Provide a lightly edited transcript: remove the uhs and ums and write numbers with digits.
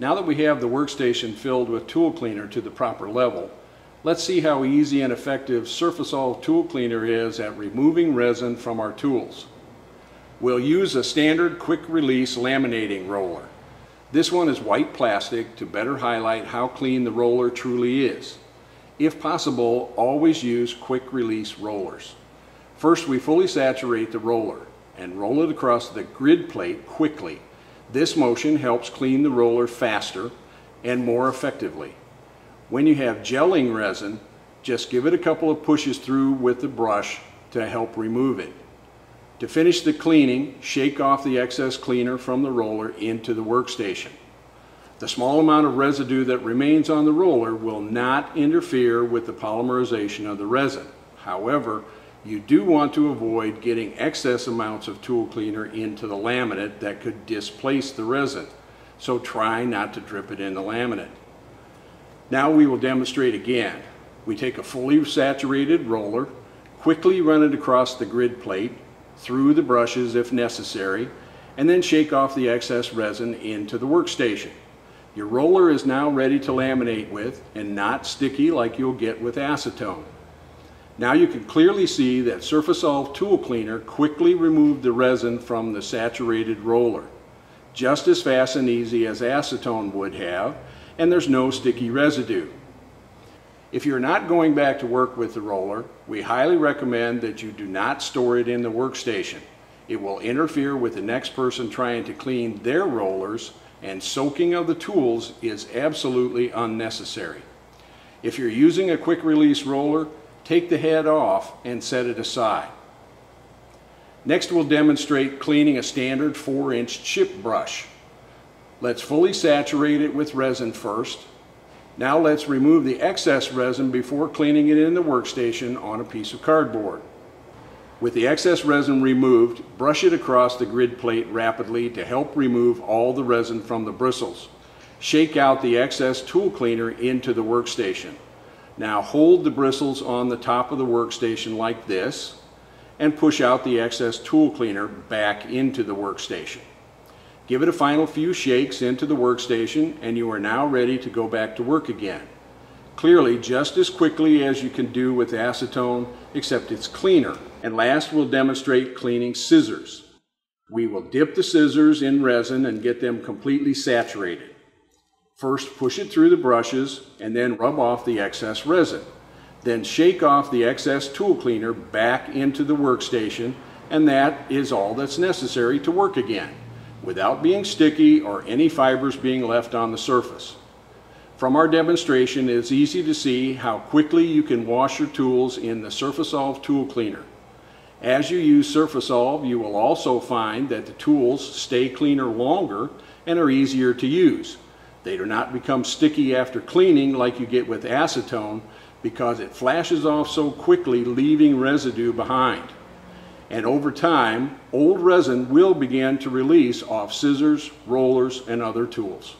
Now that we have the workstation filled with tool cleaner to the proper level, let's see how easy and effective Surfasolve tool cleaner is at removing resin from our tools. We'll use a standard quick release laminating roller. This one is white plastic to better highlight how clean the roller truly is. If possible, always use quick release rollers. First, we fully saturate the roller and roll it across the grid plate quickly. This motion helps clean the roller faster and more effectively. When you have gelling resin, just give it a couple of pushes through with the brush to help remove it. To finish the cleaning, shake off the excess cleaner from the roller into the workstation. The small amount of residue that remains on the roller will not interfere with the polymerization of the resin. However, you do want to avoid getting excess amounts of tool cleaner into the laminate that could displace the resin, so try not to drip it in the laminate. Now we will demonstrate again. We take a fully saturated roller, quickly run it across the grid plate, through the brushes if necessary, and then shake off the excess resin into the workstation. Your roller is now ready to laminate with and not sticky like you'll get with acetone. Now you can clearly see that Surfasolve tool cleaner quickly removed the resin from the saturated roller, just as fast and easy as acetone would have, and there's no sticky residue. If you're not going back to work with the roller, we highly recommend that you do not store it in the workstation. It will interfere with the next person trying to clean their rollers, and soaking of the tools is absolutely unnecessary. If you're using a quick release roller, take the head off and set it aside. Next, we'll demonstrate cleaning a standard 4-inch chip brush. Let's fully saturate it with resin first. Now let's remove the excess resin before cleaning it in the workstation on a piece of cardboard. With the excess resin removed, brush it across the grid plate rapidly to help remove all the resin from the bristles. Shake out the excess tool cleaner into the workstation. Now hold the bristles on the top of the workstation like this and push out the excess tool cleaner back into the workstation. Give it a final few shakes into the workstation and you are now ready to go back to work again. Clearly just as quickly as you can do with acetone, except it's cleaner. And last, we'll demonstrate cleaning scissors. We will dip the scissors in resin and get them completely saturated. First, push it through the brushes and then rub off the excess resin. Then shake off the excess tool cleaner back into the workstation, and that is all that's necessary to work again, without being sticky or any fibers being left on the surface. From our demonstration, it's easy to see how quickly you can wash your tools in the Surfasolve tool cleaner. As you use Surfasolve, you will also find that the tools stay cleaner longer and are easier to use. They do not become sticky after cleaning like you get with acetone, because it flashes off so quickly, leaving residue behind. And over time, old resin will begin to release off scissors, rollers, and other tools.